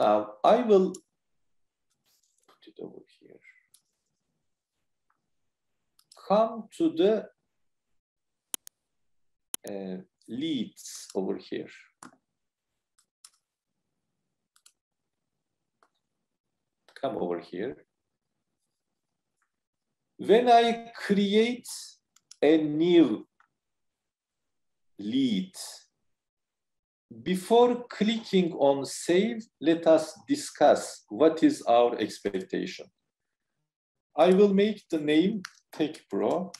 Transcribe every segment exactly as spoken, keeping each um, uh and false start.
Now I will put it over here. Come to the uh, leads over here. Come over here. When I create a new lead, before clicking on save, let us discuss what is our expectation. I will make the name TechPro.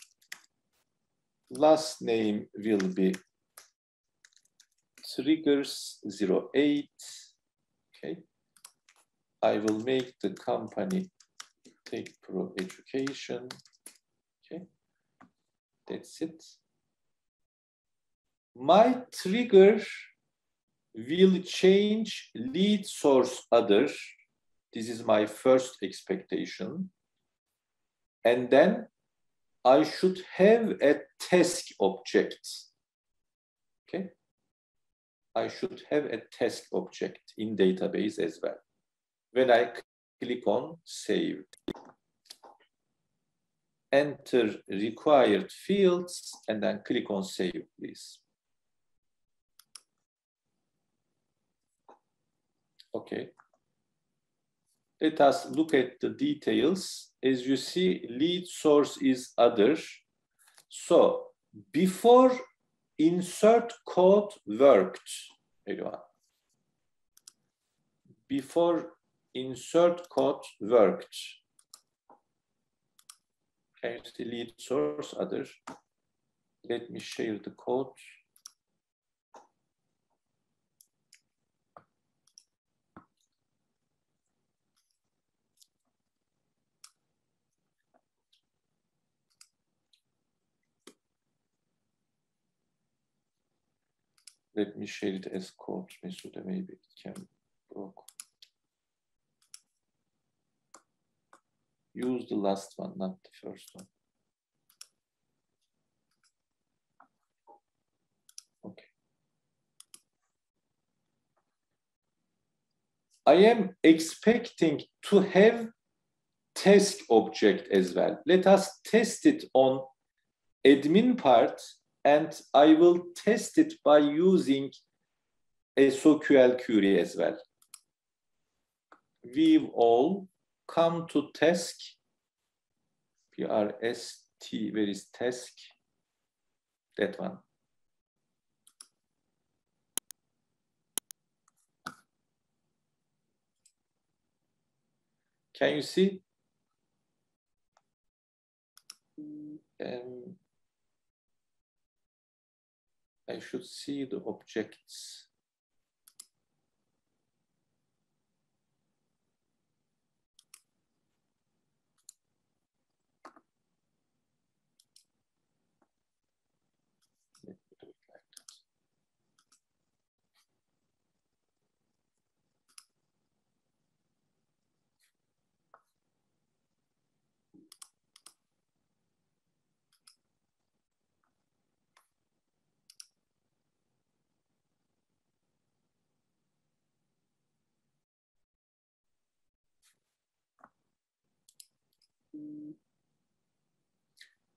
Last name will be Triggers zero eight. Okay. I will make the company TechPro Education. Okay. That's it. My trigger will change lead source other. This is my first expectation. And then I should have a task object. Okay. I should have a task object in database as well. When I click on save, enter required fields and then click on save, please. Okay. Let us look at the details. As you see, lead source is other. So before insert code worked, everyone. Before insert code worked. Change the lead source other. Let me share the code. Let me share it as code, Mesude, maybe it can broke. Use the last one, not the first one. Okay. I am expecting to have test object as well. Let us test it on admin part. And I will test it by using a S O Q L query as well. We've all come to task. P R S T, where is task? That one. Can you see? Um, I should see the objects. Let me do it like that.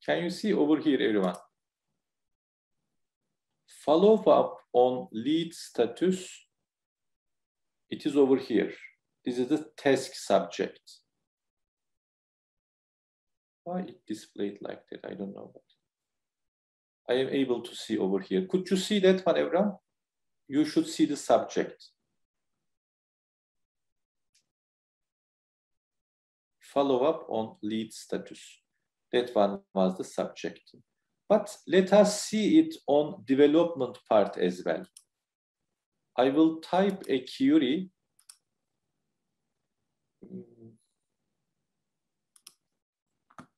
Can you see over here, everyone? Follow up on lead status. It is over here. This is the task subject. Why it displayed like that? I don't know. But I am able to see over here. Could you see that one, everyone? You should see the subject. Follow up on lead status. That one was the subject. But let us see it on development part as well. I will type a query.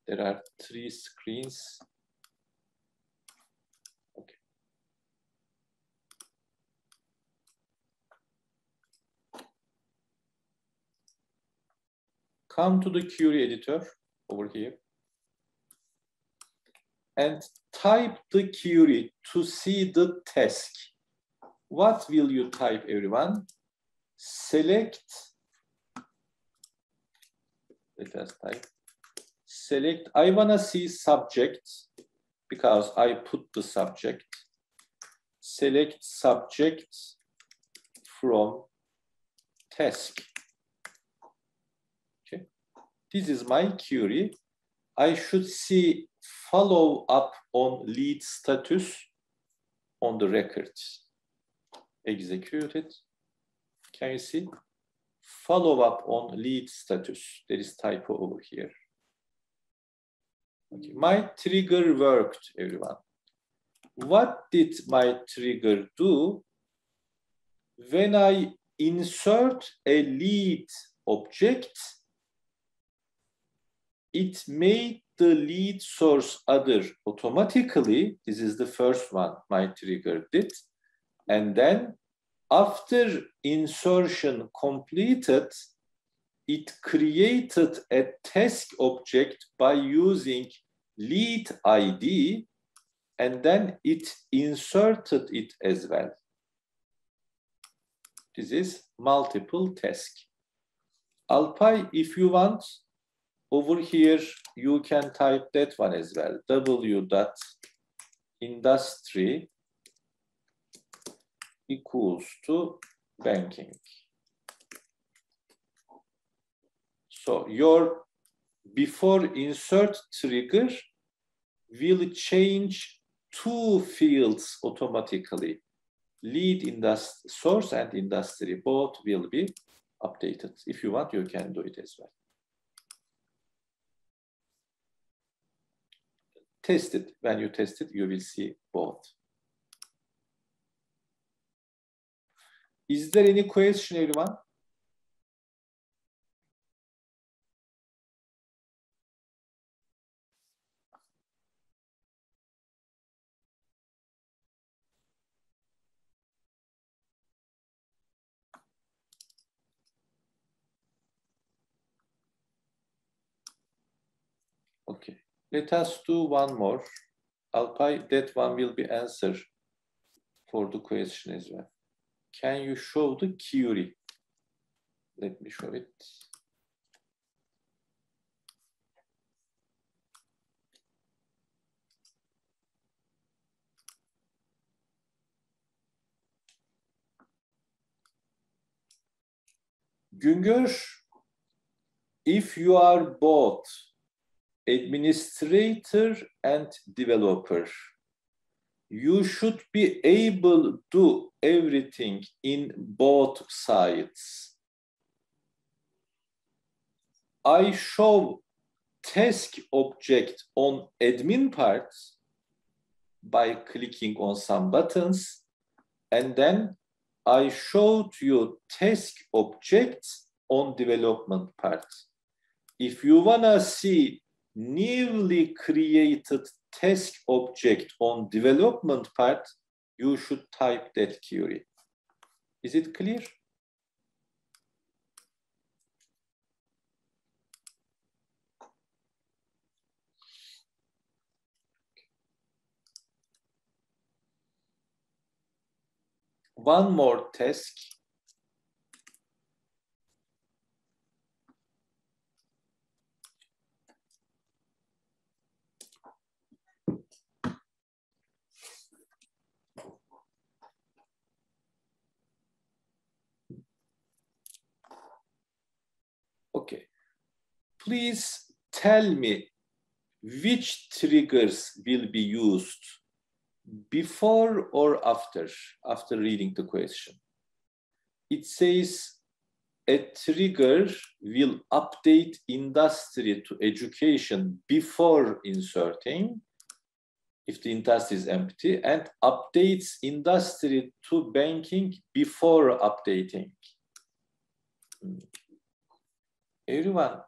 There are three screens. Okay. Come to the query editor over here. And type the query to see the task. What will you type, everyone? select just type select I wanna see subject because I put the subject, select subject from task. Okay, this is my query. I should see follow up on lead status on the record. Executed. Can you see? Follow up on lead status. There is typo over here. Okay. My trigger worked, everyone. What did my trigger do? When I insert a lead object, it made the lead source other automatically. This is the first one my trigger did. And then after insertion completed, it created a task object by using lead I D, and then it inserted it as well. This is multiple task. Alpay, if you want, over here you can type that one as well. w.industry equals to banking. So your before insert trigger will change two fields automatically. Lead industry source and industry both will be updated. If you want, you can do it as well. Test it. When you test it, you will see both. Is there any question, everyone? Okay, let us do one more. Alpay, that one will be answered for the question as well. Can you show the query? Let me show it. Güngör, if you are both administrator and developer, you should be able to do everything in both sides. I show task object on admin part by clicking on some buttons, and then I show to you task object on development part. If you wanna see newly created task object on development part, you should type that query. Is it clear? One more task. Okay, please tell me which triggers will be used before or after, after reading the question. It says a trigger will update industry to education before inserting, if the industry is empty, and updates industry to banking before updating. Everyone,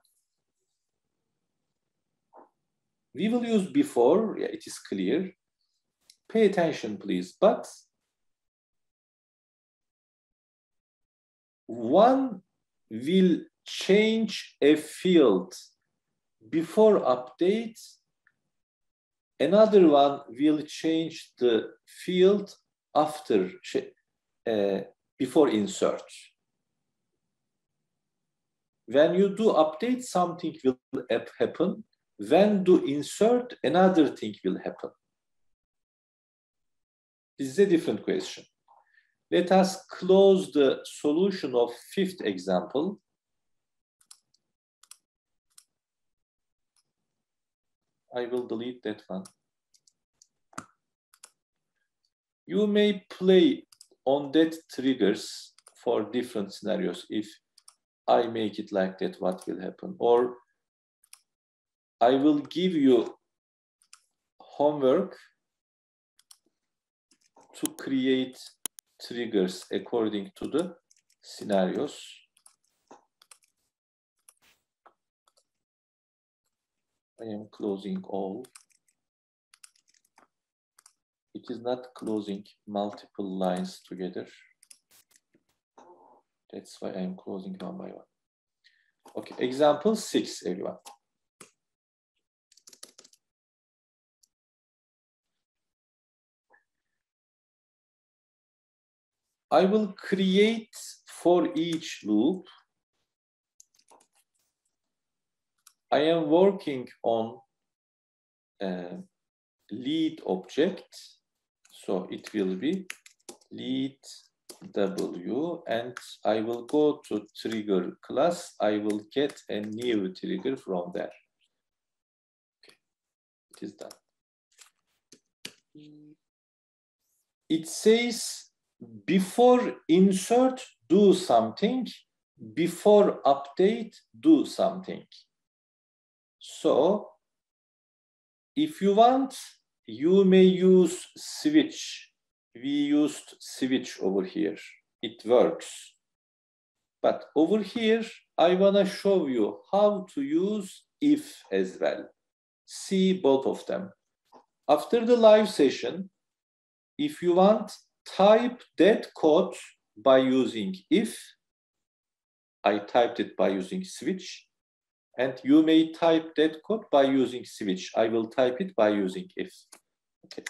we will use before, yeah, it is clear. Pay attention, please. But one will change a field before update. Another one will change the field after, uh, before insert. When you do update, something will happen. When do insert, another thing will happen. This is a different question. Let us close the solution of fifth example. I will delete that one. You may play on that triggers for different scenarios. If I make it like that, what will happen? Or I will give you homework to create triggers according to the scenarios. I am closing all. It is not closing multiple lines together. That's why I'm closing one by one. Okay, example six, everyone. I will create for each loop. I am working on a lead object. So it will be lead W, and I will go to trigger class. I will get a new trigger from there. Okay. It is done. It says before insert, do something. Before update, do something. So if you want, you may use switch. We used switch over here. It works. But over here, I wanna show you how to use if as well. See both of them. After the live session, if you want, type that code by using if. I typed it by using switch. And you may type that code by using switch. I will type it by using if. Okay.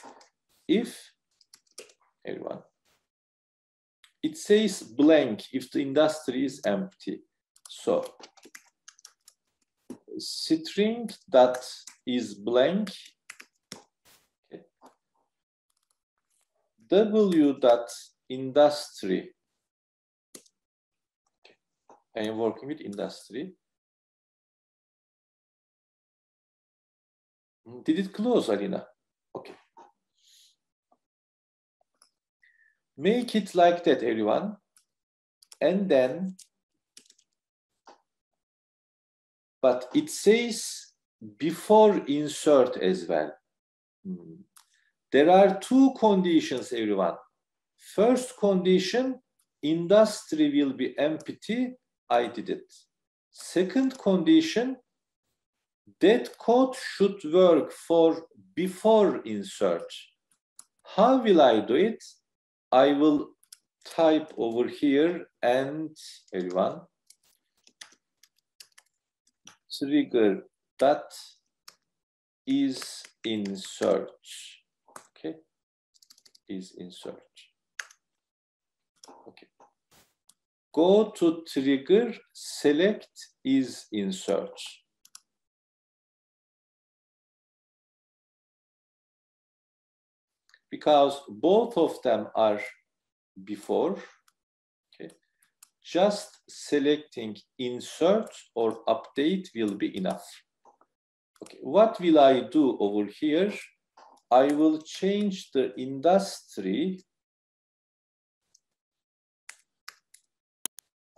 If, everyone, it says blank if the industry is empty. So string that is blank. W dot industry. Okay. I am working with industry. Did it close, Alina? Okay. Make it like that, everyone. And then, but it says before insert as well. Hmm. There are two conditions, everyone. First condition, industry will be empty. I did it. Second condition, that code should work for before insert. How will I do it? I will type over here and everyone, trigger that is insert. Is insert. Okay. Go to trigger, select is insert. Because both of them are before. Okay. Just selecting insert or update will be enough. Okay. What will I do over here? I will change the industry.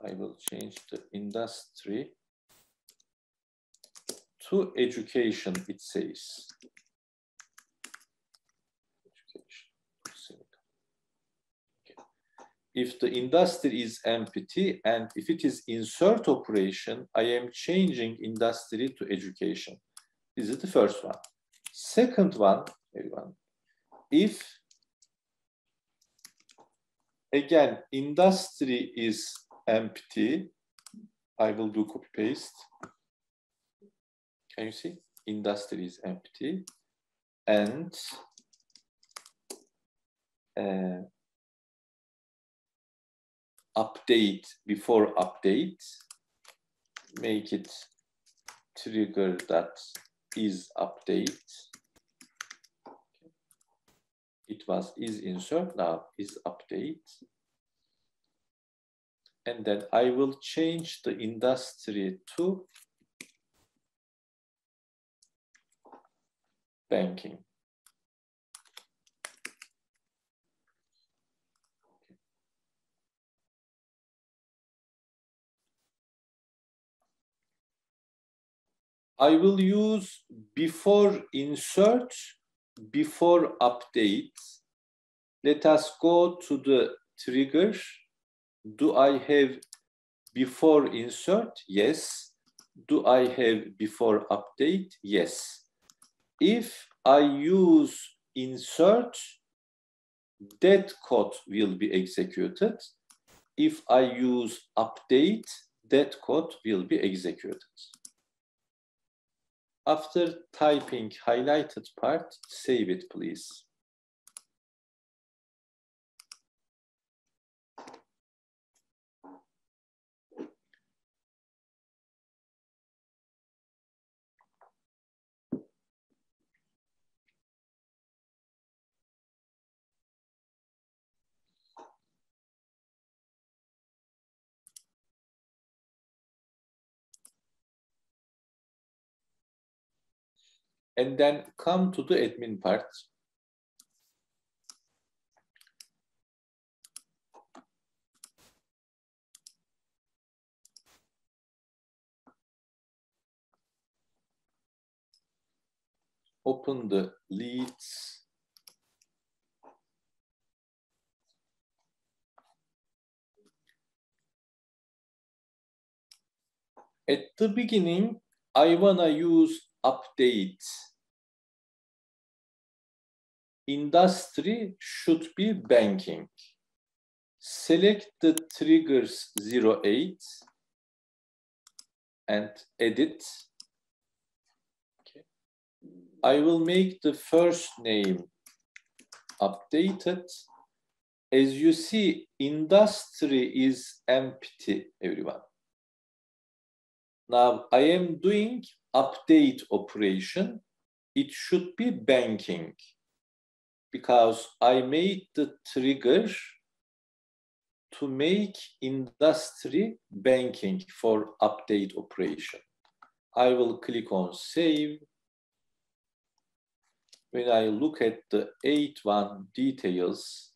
I will change the industry to education, it says. Education. Okay. If the industry is empty and if it is insert operation, I am changing industry to education. This is the first one. Second one, everyone, if again industry is empty, I will do copy paste. Can you see? Industry is empty, and uh, update before update make it trigger that is update. It was is insert, now is update. And then I will change the industry to banking. I will use before insert, before update. Let us go to the trigger. Do I have before insert? Yes. Do I have before update? Yes. If I use insert, that code will be executed. If I use update, that code will be executed. After typing highlighted part, save it, please. And then come to the admin part. Open the leads. At the beginning, I wanna use update. Industry should be banking. Select the triggers zero eight and edit. Okay. I will make the first name updated. As you see, industry is empty, everyone. Now I am doing update operation. It should be banking, because I made the trigger to make industry banking for update operation. I will click on save. When I look at the eight one details,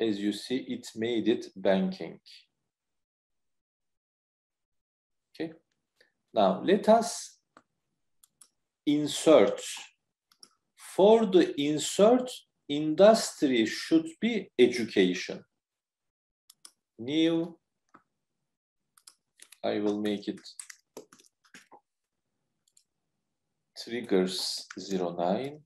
as you see, it made it banking. Okay. Now let us insert. For the insert, industry should be education. New, I will make it triggers zero nine.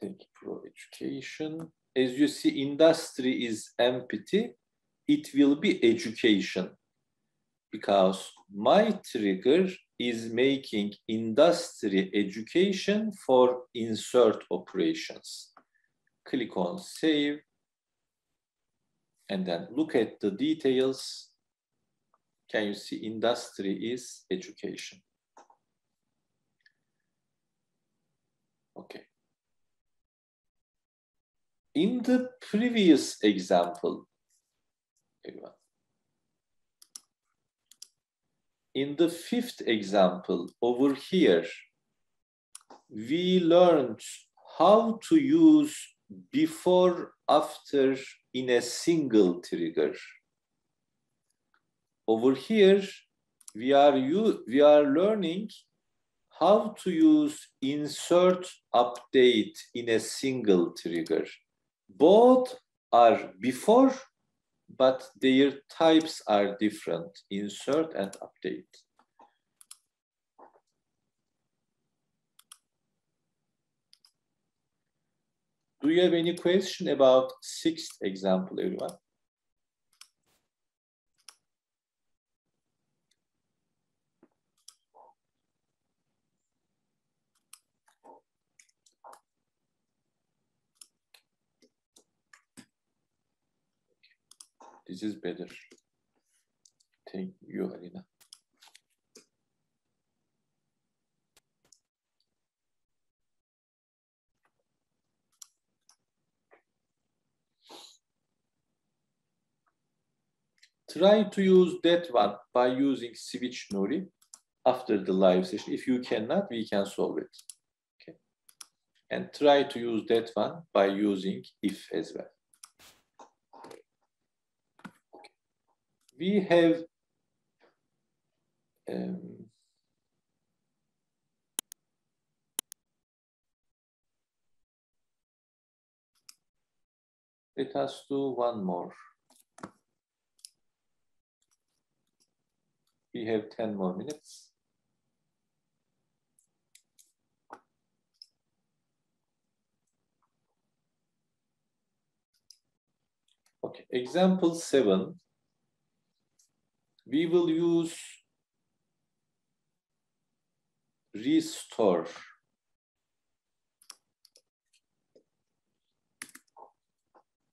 TechPro Education. As you see, industry is empty. It will be education, because my trigger is making industry education for insert operations. Click on save and then look at the details. Can you see industry is education? Okay. In the previous example, everyone, in the fifth example over here, we learned how to use before, after in a single trigger. Over here, we are, we are learning how to use insert, update in a single trigger. Both are before, but their types are different, insert and update. Do you have any question about sixth example, everyone? This is better. Thank you, Alina. Try to use that one by using switch, Nuri, after the live session. If you cannot, we can solve it. Okay. And try to use that one by using if as well. Okay. We have um, let us do one more. We have ten more minutes. Okay, example seven. We will use restore.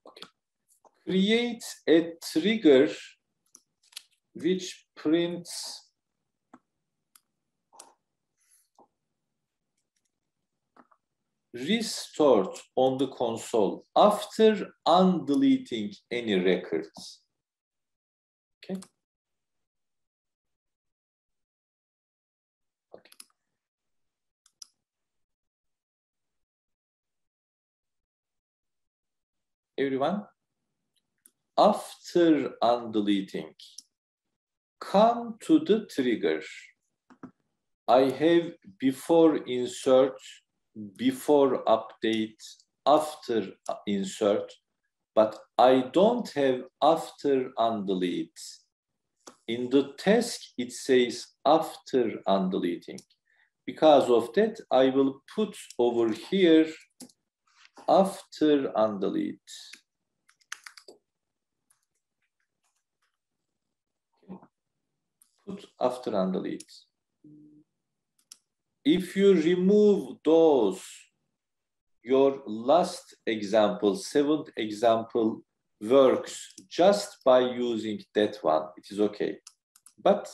Okay. Create a trigger which prints restored on the console after undeleting any records. Okay. Okay. Everyone, after undeleting, come to the trigger. I have before insert, before update, after insert, but I don't have after undelete. In the task, it says after undeleting. Because of that, I will put over here after undelete. Put after undelete. If you remove those, your last example, seventh example works just by using that one. It is okay. But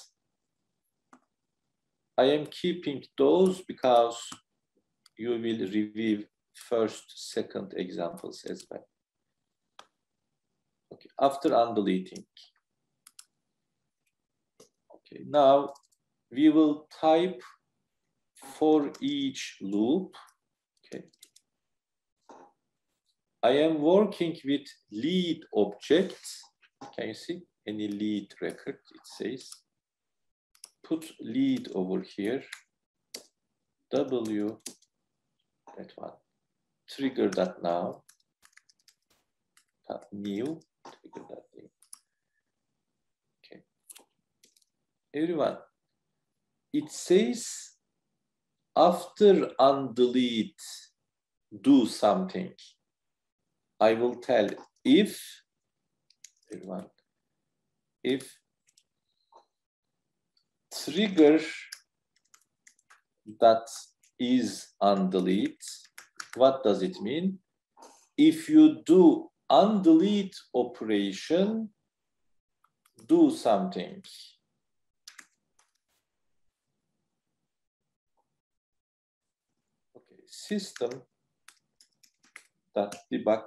I am keeping those because you will review first, second examples as well. Okay, after undeleting. Now we will type for each loop. Okay. I am working with lead objects. Can you see any lead record? It says put lead over here. W, that one. Trigger that now. New trigger that new. Everyone, it says after undelete, do something. I will tell if, everyone, if trigger that is undelete, what does it mean? If you do undelete operation, do something. System that debug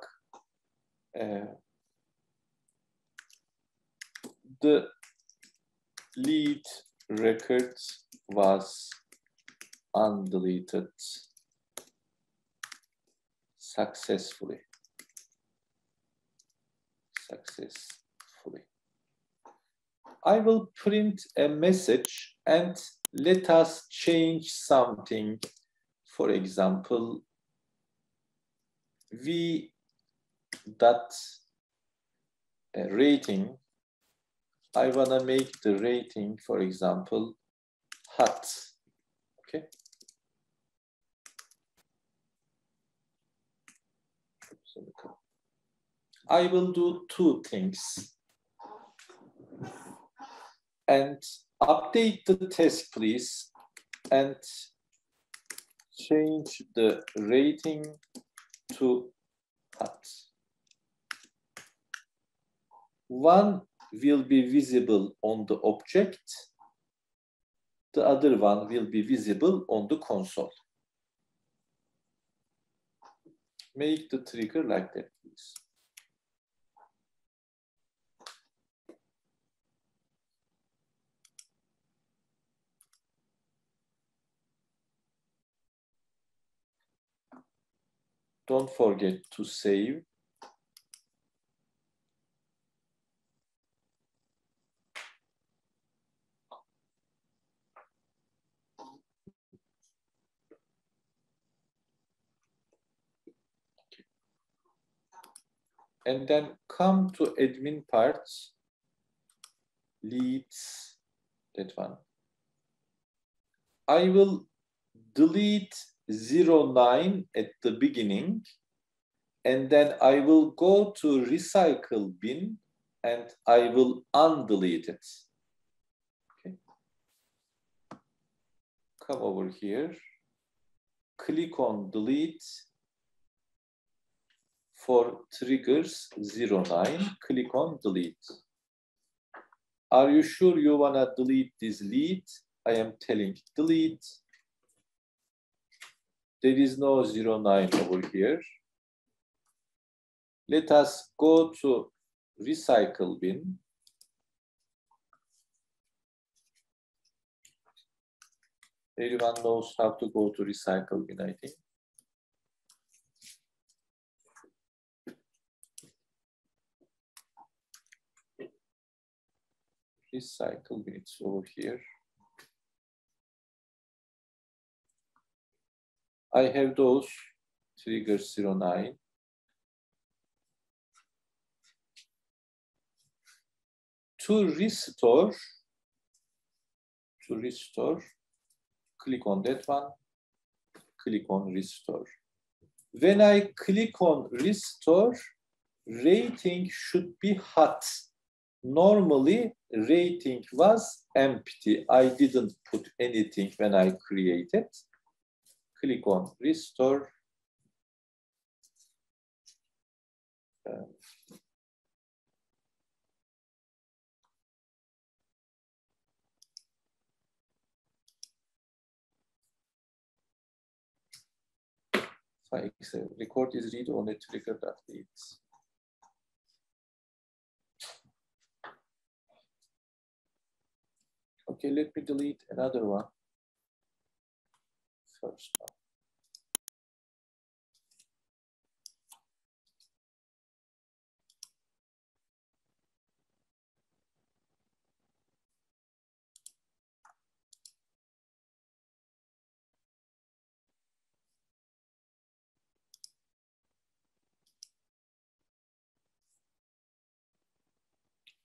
uh, the lead record was undeleted successfully. Successfully. I will print a message and let us change something. For example, v dot rating. I wanna make the rating, for example, hot. Okay. I will do two things. And update the test, please. And change the rating to hot. one will be visible on the object, the other one will be visible on the console. Make the trigger like that, please. Don't forget to save. And then come to admin parts, leads, that one. I will delete zero nine at the beginning, and then I will go to recycle bin and I will undelete it. Okay. Come over here, click on delete. For triggers zero nine, click on delete. Are you sure you wanna delete this lead? I am telling delete. There is no zero nine over here. Let us go to recycle bin. Everyone knows how to go to recycle bin, I think. Recycle bin, it's over here. I have those trigger zero nine. To restore, to restore, click on that one, click on restore. When I click on restore, rating should be hot. Normally, rating was empty. I didn't put anything when I created. Click on restore. Uh, record is read on a trigger that leads. Okay, let me delete another one. First one.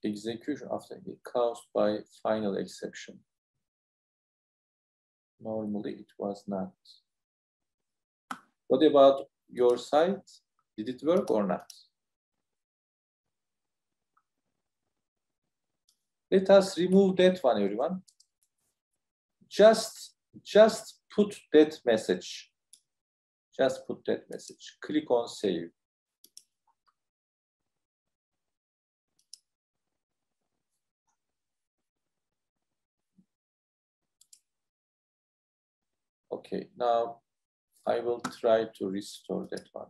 Execution after it caused by final exception. Normally it was not. What about your site? Did it work or not? Let us remove that one, everyone. Just, just put that message. Just put that message. Click on save. Okay, now I will try to restore that one.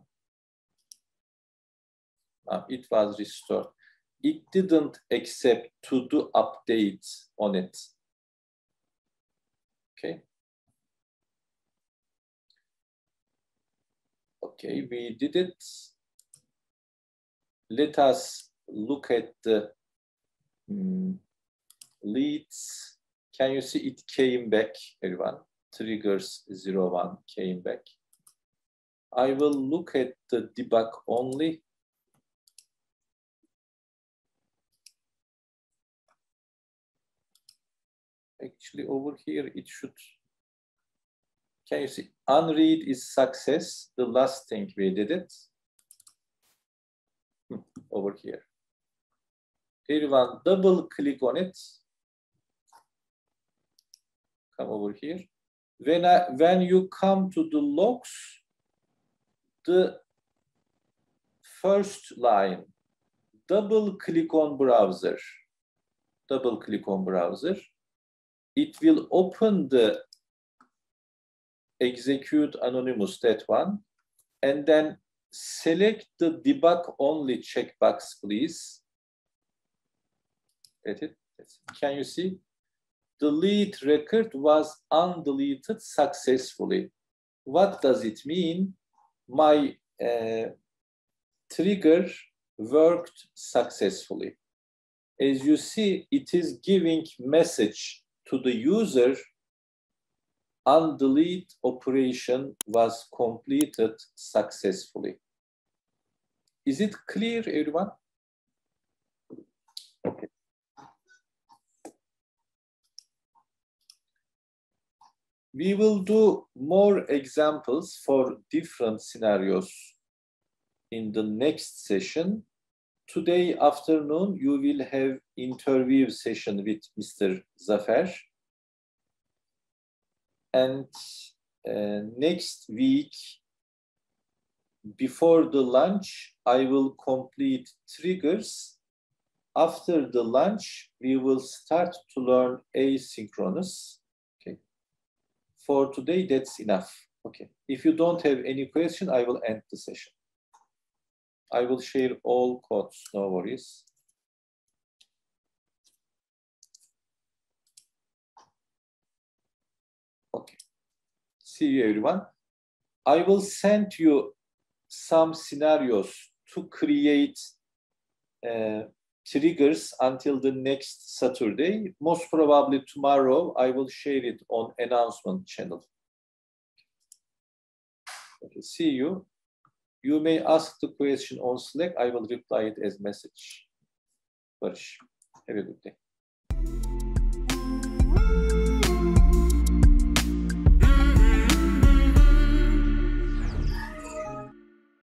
Now it was restored. It didn't accept to do updates on it. Okay. Okay, we did it. Let us look at the um, leads. Can you see it came back, everyone? Triggers zero one came back. I will look at the debug only. Actually, over here it should. Can you see? Unread is success. The last thing we did it. Over here. Everyone, double click on it. Come over here. When, I, when you come to the logs, the first line, double click on browser. Double click on browser. It will open the execute anonymous, that one. And then select the debug only checkbox, please. That's it. Can you see? Delete record was undeleted successfully. What does it mean? My uh, trigger worked successfully. As you see, it is giving message to the user, undelete operation was completed successfully. Is it clear, everyone? Okay. We will do more examples for different scenarios in the next session. Today afternoon, you will have interview session with Mister Zafer. And uh, next week, before the lunch, I will complete triggers. After the lunch, we will start to learn asynchronous. For today, that's enough. Okay. If you don't have any question, I will end the session. I will share all codes, no worries. Okay. See you, everyone. I will send you some scenarios to create uh, triggers until the next Saturday. Most probably tomorrow, I will share it on announcement channel. Okay, see you. You may ask the question on Slack. I will reply it as message. Barış, have a good day.